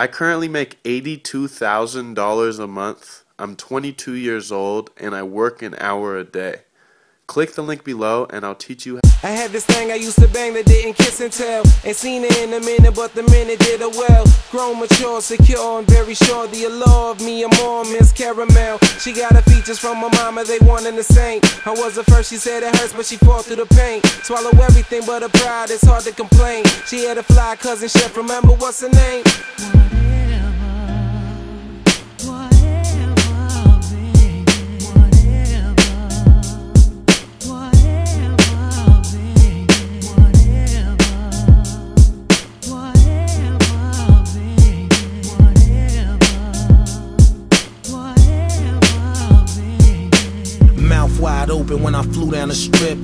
I currently make $82,000 a month. I'm 22 years old and I work an hour a day. Click the link below and I'll teach you. I had this thing I used to bang that didn't kiss and tell. Ain't seen it in a minute, but the minute did it well. Grown, mature, secure, and very sure that you love me. I'm on Miss Caramel. She got her features from my mama, they one and the same. I was the first, she said it hurts, but she fought through the pain. Swallow everything but her pride, it's hard to complain. She had a fly cousin, chef, remember what's her name? Wide open when I flew down the strip.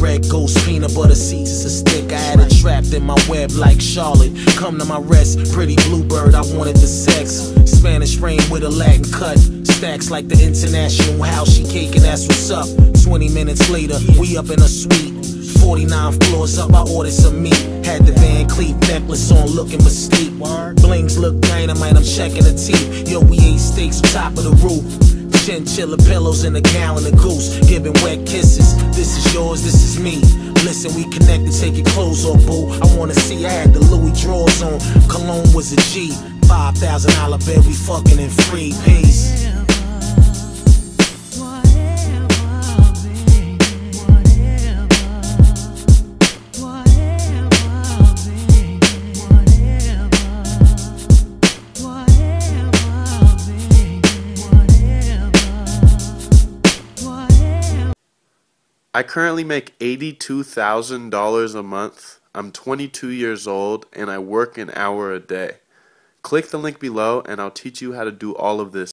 Bread, ghost, peanut butter seeds is a stick. I had it trapped in my web like Charlotte. Come to my rest, pretty bluebird, I wanted the sex. Spanish rain with a Latin cut. Stacks like the international house, she caking, that's what's up. 20 minutes later, we up in a suite. 49 floors up, I ordered some meat. Had the Van Cleef necklace on, looking mystique. Blings look dynamite, I'm checking the teeth. Yo, we ate steaks top of the roof. Chinchilla pillows and a gallon of goose, giving wet kisses. This is yours, this is me. Listen, we connected, take your clothes off, boo. I wanna see, I had the Louis drawers on. Cologne was a G. $5,000 bed, we fucking in free. Peace. I currently make $82,000 a month. I'm 22 years old and I work an hour a day. Click the link below and I'll teach you how to do all of this.